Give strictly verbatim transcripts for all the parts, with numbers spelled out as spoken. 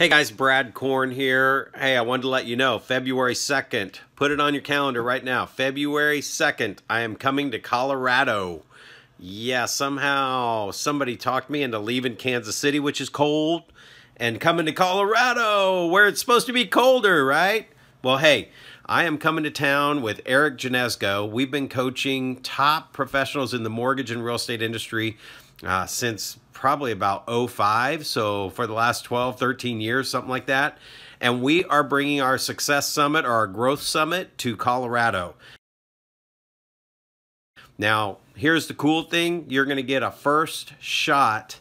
Hey guys, Brad Korn here. Hey, I wanted to let you know, February second, put it on your calendar right now. February second, I am coming to Colorado. Yeah, somehow somebody talked me into leaving Kansas City, which is cold, and coming to Colorado, where it's supposed to be colder, right? Well, hey, I am coming to town with Eric Janeczko. We've been coaching top professionals in the mortgage and real estate industry uh, since probably about oh five, so for the last twelve, thirteen years, something like that. And we are bringing our Success Summit or our Growth Summit to Colorado. Now, here's the cool thing. You're going to get a first shot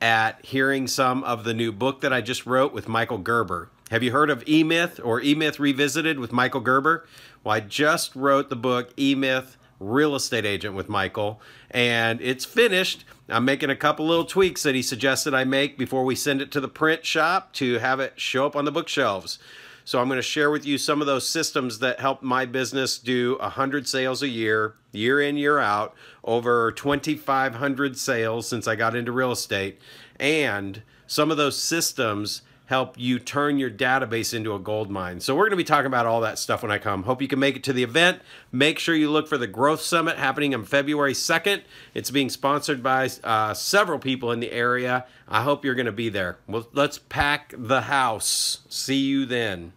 at hearing some of the new book that I just wrote with Michael Gerber. Have you heard of E-Myth or E-Myth Revisited with Michael Gerber? Well, I just wrote the book E-Myth Real Estate Agent with Michael, and it's finished. I'm making a couple little tweaks that he suggested I make before we send it to the print shop to have it show up on the bookshelves. So I'm going to share with you some of those systems that help my business do one hundred sales a year, year in, year out, over twenty-five hundred sales since I got into real estate. And some of those systems help you turn your database into a gold mine. So we're going to be talking about all that stuff when I come. Hope you can make it to the event. Make sure you look for the Growth Summit happening on February second. It's being sponsored by uh, several people in the area. I hope you're going to be there. Well, let's pack the house. See you then.